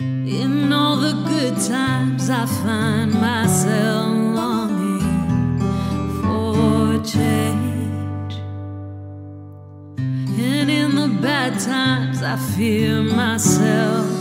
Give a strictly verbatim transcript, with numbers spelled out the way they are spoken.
In all the good times I find myself longing for change, and in the bad times I fear myself.